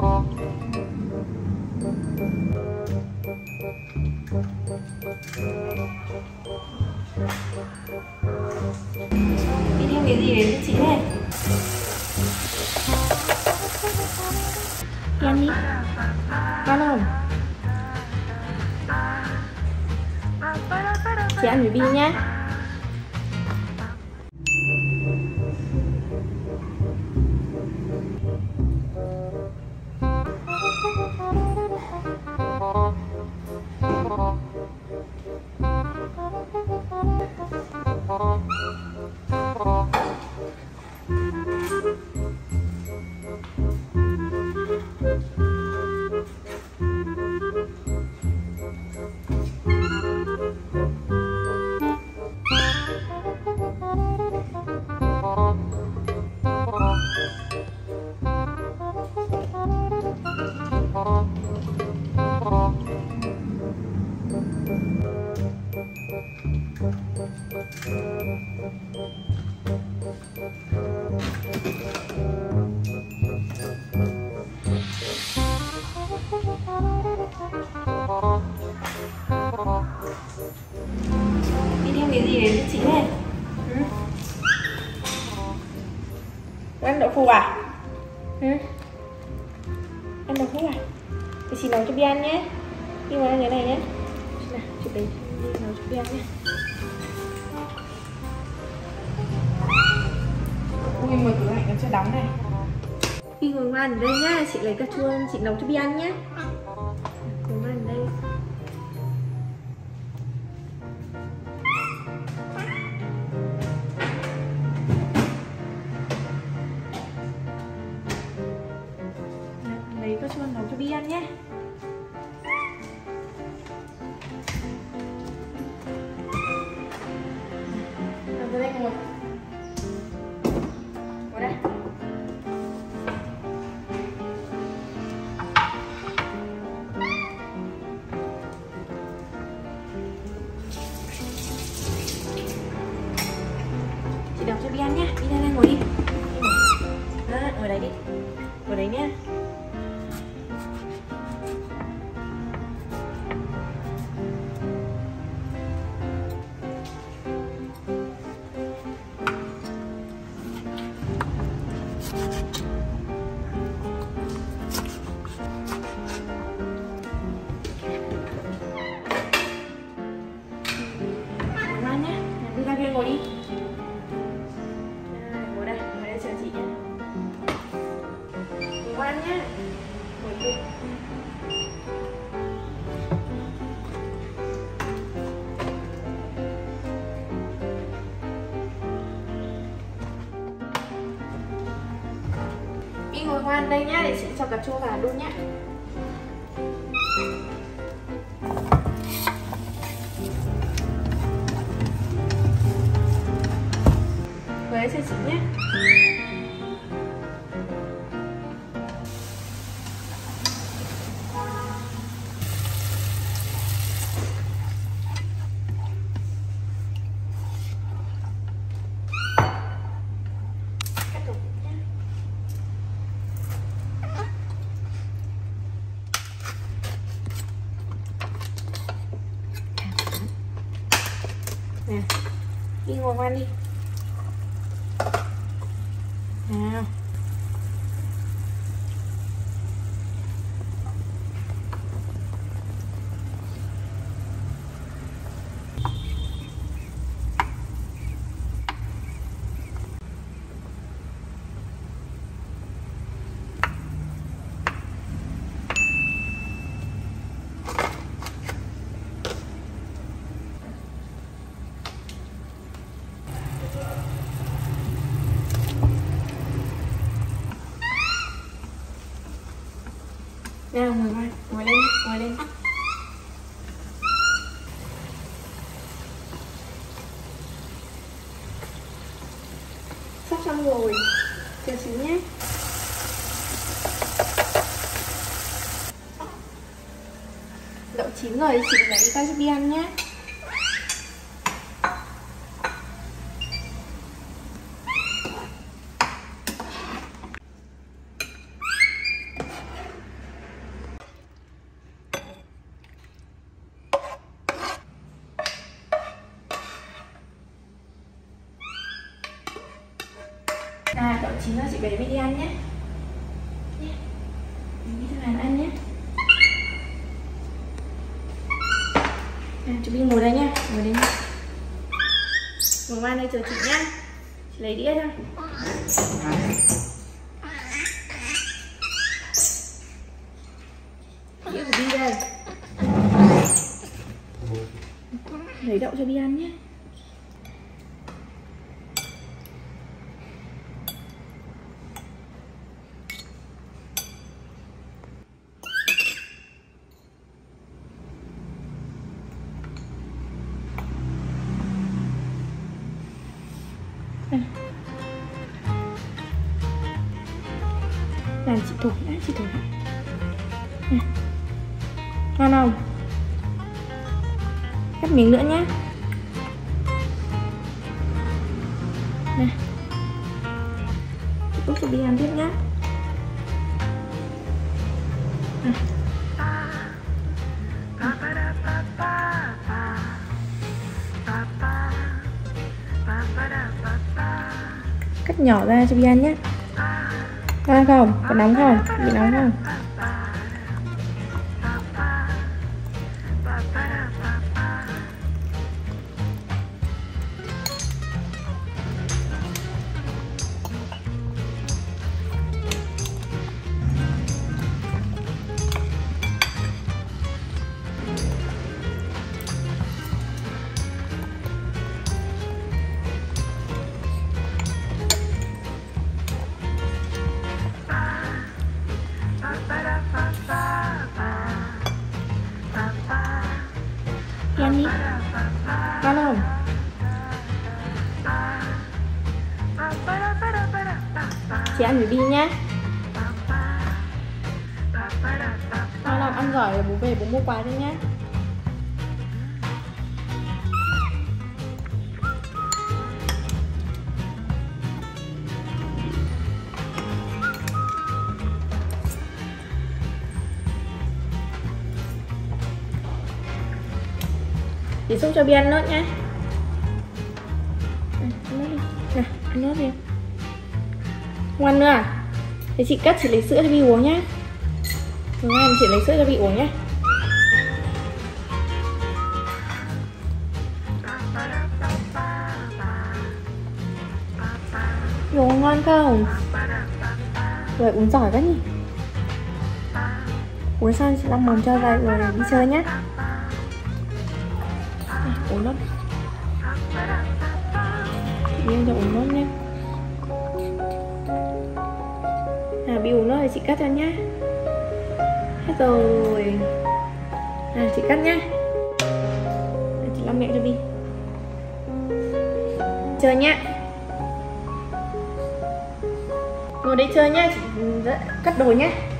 Đi theo cái gì đến với chị hết. Ăn đi. Ăn không? Chị ăn với Bi nhé. Đi theo cái gì đến với chị hết. Ăn đậu phụ à? Ăn đậu phụ à? Thì chị nấu cho Bi ăn nhé. Bi ngồi ăn cái này nhé. Nào, chị đấy nấu cho Bi ăn nhé. Ui, mời tủ lạnh nó chưa đóng này. Bi ngồi ăn ở đây nhá, chị lấy cà chua chị nấu cho Bi ăn nhé. Cà chua nấu cho Bi ăn nhé. Nằm đây ngồi. Ngồi đây. Chị nấu cho Bi ăn nhé. Bi ra đây ngồi đi. Đó, ngồi đấy đi. Ngồi đấy nhé. Ngồi đi. Ngồi đây chờ chị nhé. Ngồi qua ăn nhé. Ngồi đi. Đi ngồi qua ăn đây nhá, để chị cho cà chua vào đun nhá. Đấy cho chị nhé. Cắt cục nhé. Nè, đi ngồi ăn đi. Nào. Nào, ngồi lên, ngồi lên. Sắp xong rồi, chờ xíu nhé. Đậu chín rồi, chị lấy ra cho Bi ăn nhé. chín là chị bé mới đi ăn nhé. Mình đi thằng Hàn ăn nhé. À, chị Bình ngồi đây nhá, ngồi đây nhá. Ngồi qua đây chờ chị nhá. Chị lấy đĩa ra. Đĩa của Bi đây. Lấy đậu cho Bi ăn nhé. Làm chị thổi đã, chị thổi đã. Ngon không? Cắt miếng nữa nhé. Nè, chị Cúc đi ăn tiếp nhé. Cắt nhỏ ra cho Bi ăn nhé. Ngon không? Có nóng không? Bị nóng không? Ăn đi. Ngon không? Chị ăn với Bi nhá. Ngon không? Ăn giỏi rồi bố về bố mua quà cho nhá. Chị xúc cho Bi ăn nốt nhé. Nè, ăn nốt đi. Không ăn nữa à? Thế chị cắt, chị lấy sữa cho Bi uống nhé. Đúng không? Chị lấy sữa cho Bi uống nhé. Đồ ngon không? Rồi uống giỏi quá nhỉ. Uống xong chị lăn mồm cho ra rồi đi chơi nhé. Uống nốt. Bi cho uống nốt nhé. À, Bi uống nốt thì chị cắt cho nhá. Hết rồi. À, chị cắt nhá. À, chị lau miệng cho Bi. Chơi nhá. Ngồi đây chơi nhá, chị cắt đồ nhá.